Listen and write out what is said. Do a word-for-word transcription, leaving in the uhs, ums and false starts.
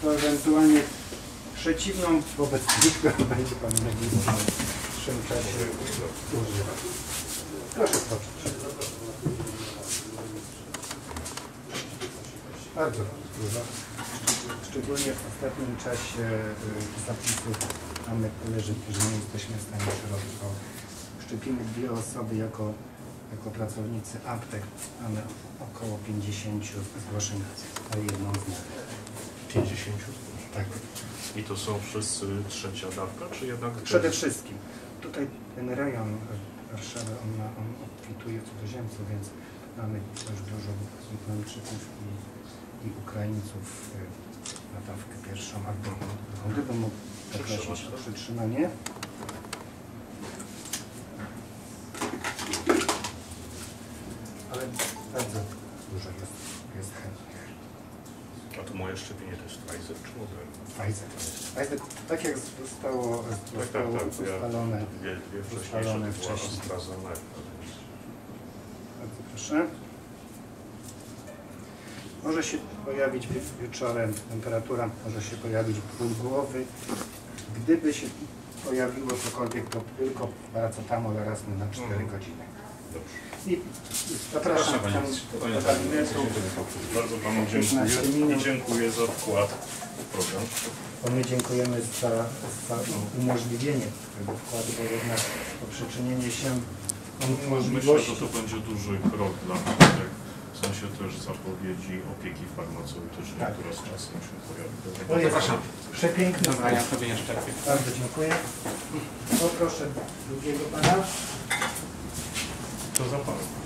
To ewentualnie przeciwną, wobec którego będzie pan realizował w przyszłym czasie używać. Proszę poczuć. Bardzo dużo. Szczególnie w ostatnim czasie zapisów mamy koleżynki, że nie jesteśmy w stanie przerobić, bo szczepimy dwie osoby jako, jako pracownicy aptek. Mamy około pięćdziesiąt zgłoszeń na jedną z nich. pięćdziesiąt? Tak. I to są wszyscy trzecia dawka, czy jednak... Przede wszystkim. Tutaj ten rejon Warszawy, on, ma, on obfituje cudzoziemców, więc mamy też dużo Wietnamczyków i, i Ukraińców na dawkę pierwszą albo drugą. Gdybym mógł poprosić o przytrzymanie. Ale bardzo dużo jest, jest chętnych. A to moje szczepienie też Pfizer czy Moderna? Pfizer. Pfizer, tak jak zostało, zostało tak, tak, tak, ustalone, ja, dwie, dwie ustalone wcześniej. Bardzo proszę. Może się pojawić wieczorem, temperatura może się pojawić ból głowy. Gdyby się pojawiło cokolwiek, to tylko paracetamol raz na cztery mhm. godziny. Dobrze. I zapraszam Panie, tam, Panie, do gabinetu. Bardzo Panu dziękuję i dziękuję za wkład w program. To my dziękujemy za, za umożliwienie tego wkładu, bo jednak to przyczynienie się możliwości. Myślę, że to będzie duży krok dla aptek, w sensie też zapowiedzi opieki farmaceutycznej, tak, która z czasem się pojawi. Zapraszam. Przepiękny. Dobra, ja sobie jeszcze. Bardzo dziękuję. Poproszę drugiego Pana. To za Pan.